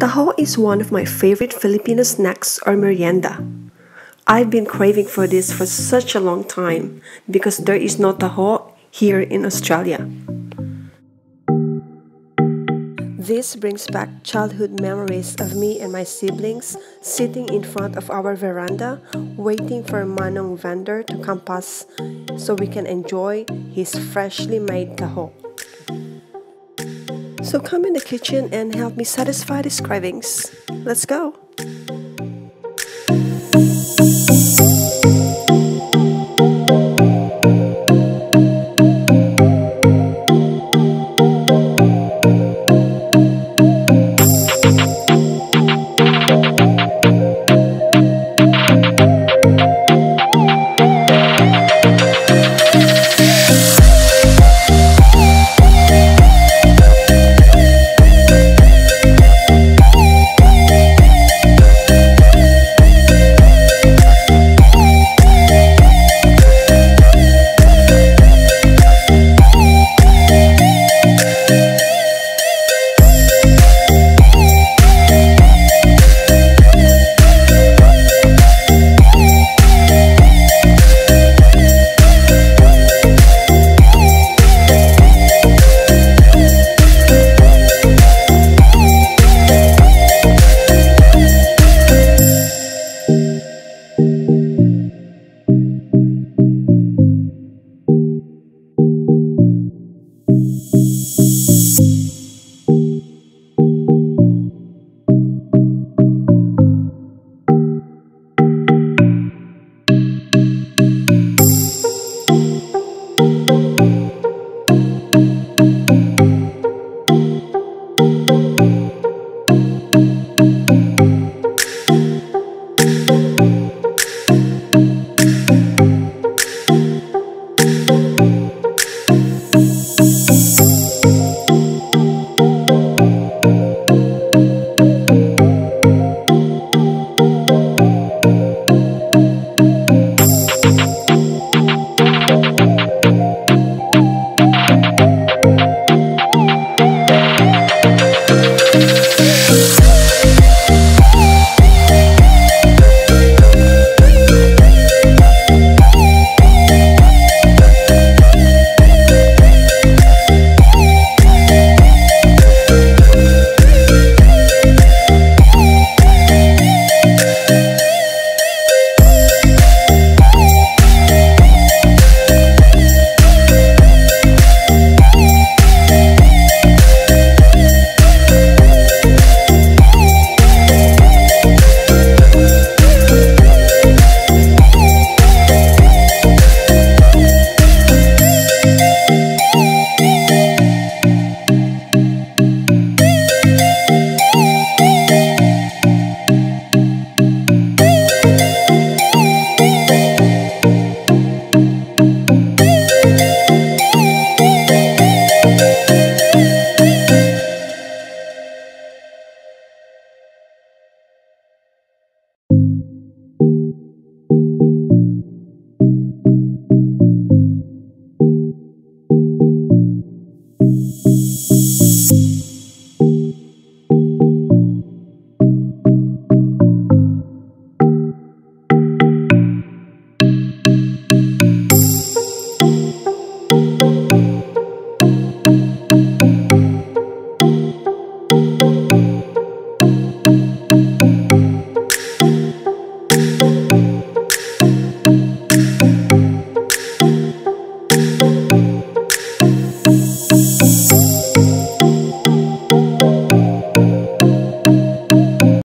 Taho is one of my favorite Filipino snacks or merienda. I've been craving for this for such a long time because there is no taho here in Australia. This brings back childhood memories of me and my siblings sitting in front of our veranda waiting for manong vendor to come past so we can enjoy his freshly made taho. So come in the kitchen and help me satisfy these cravings. Let's go!